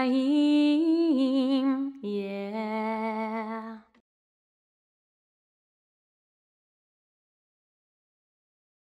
Naeem.